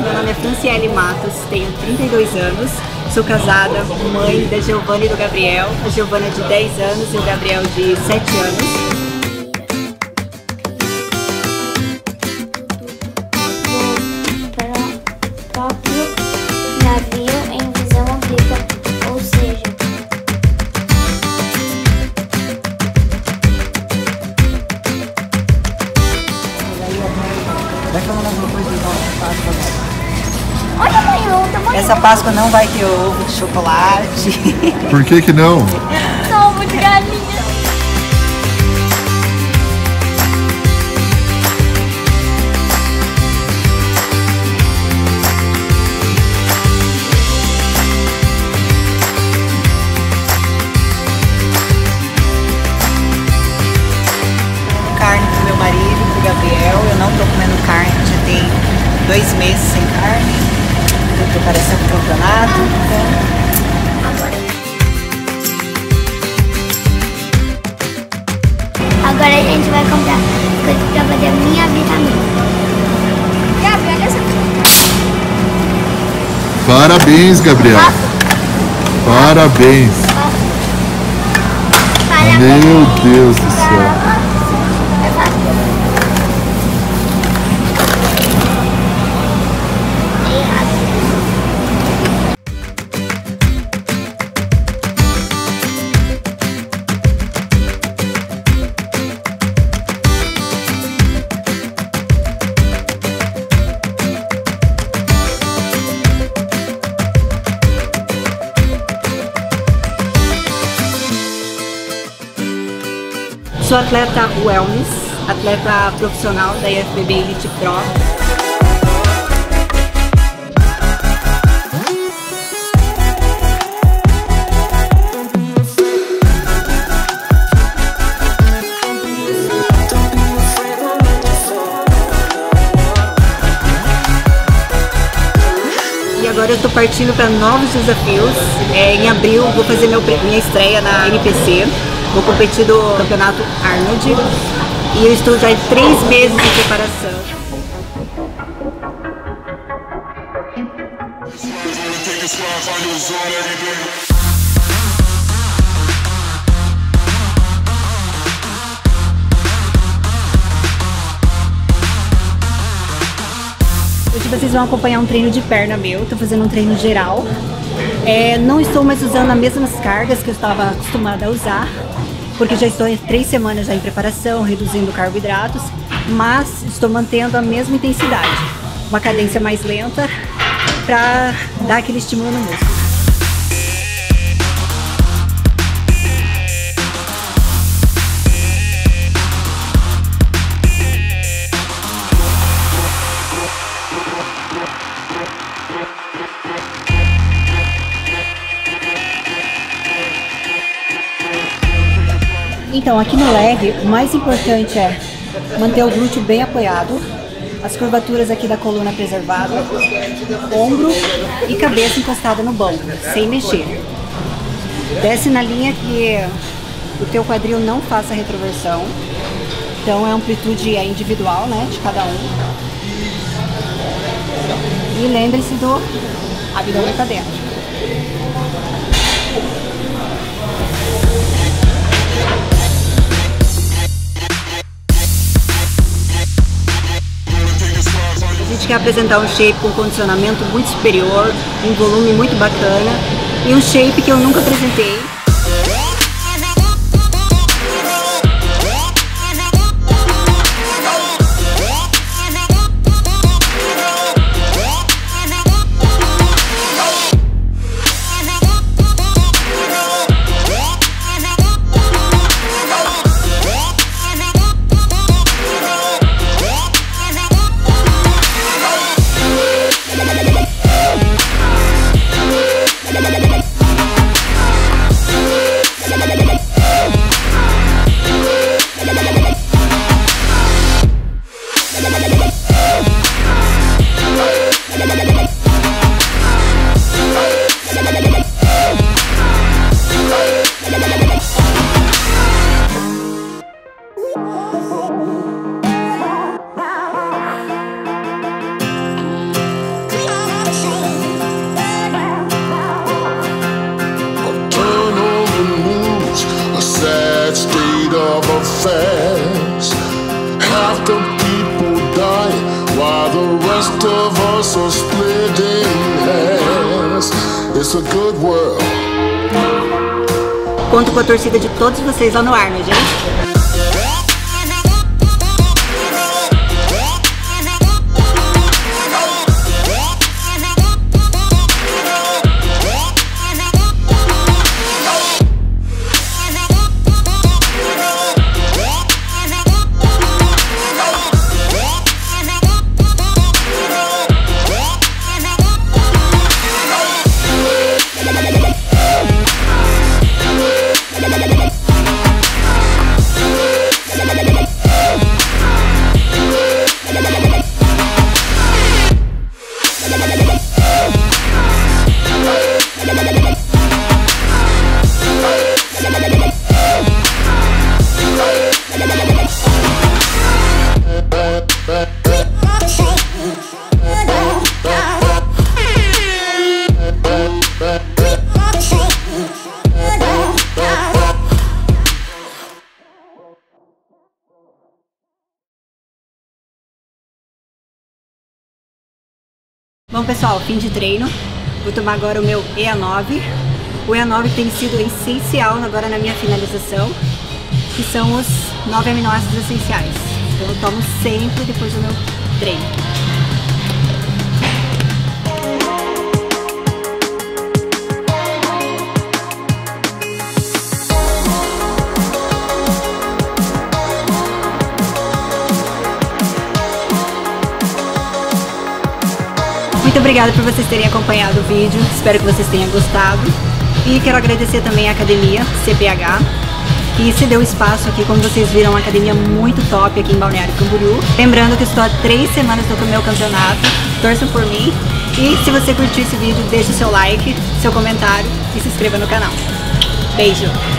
Meu nome é Franciele Matos, tenho 32 anos, sou casada, mãe da Giovanna e do Gabriel. A Giovanna de 10 anos e o Gabriel de 7 anos. O próprio navio em visão ampla, ou seja, vai falar alguma coisa de nossa Páscoa? Olha, mãe, essa Páscoa não vai ter ovo de chocolate. Por que que não? Só ovo de galinha. Carne pro meu marido, pro Gabriel. Eu não tô comendo carne. 2 meses sem carne, vou preparar esse campeonato. Agora a gente vai comprar coisa pra fazer minha vitamina. Gabriel, olha essa coisa. Parabéns, Gabriel. Parabéns. Parabéns. Meu Deus do céu. Sou atleta wellness, atleta profissional da IFBB Elite Pro. E agora eu estou partindo para novos desafios. Em abril vou fazer minha estreia na NPC. Vou competir do campeonato Arnold e eu estou já em 3 meses de preparação. Hoje vocês vão acompanhar um treino de perna meu, estou fazendo um treino geral. Não estou mais usando as mesmas cargas que eu estava acostumada a usar, porque já estou 3 semanas já em preparação, reduzindo carboidratos, mas estou mantendo a mesma intensidade, uma cadência mais lenta, para dar aquele estímulo no músculo. Então, aqui no leg, o mais importante é manter o glúteo bem apoiado, as curvaturas aqui da coluna preservada, ombro e cabeça encostada no banco, sem mexer. Desce na linha que o teu quadril não faça retroversão, então a amplitude é individual, né, de cada um. E lembre-se do abdômen para dentro. Quer apresentar um shape com um condicionamento muito superior, um volume muito bacana e um shape que eu nunca apresentei. us splitting hands. It's a good world. Conto com a torcida de todos vocês lá no Arnold, gente. Bom pessoal, fim de treino, vou tomar agora o meu EA9. O EA9 tem sido essencial agora na minha finalização, que são os 9 aminoácidos essenciais. Então eu tomo sempre depois do meu treino. Muito obrigada por vocês terem acompanhado o vídeo, espero que vocês tenham gostado. E quero agradecer também a academia CPH, que se deu espaço aqui, como vocês viram, uma academia muito top aqui em Balneário Camboriú. Lembrando que estou há 3 semanas no meu campeonato, torçam por mim. E se você curtiu esse vídeo, deixe o seu like, seu comentário e se inscreva no canal. Beijo!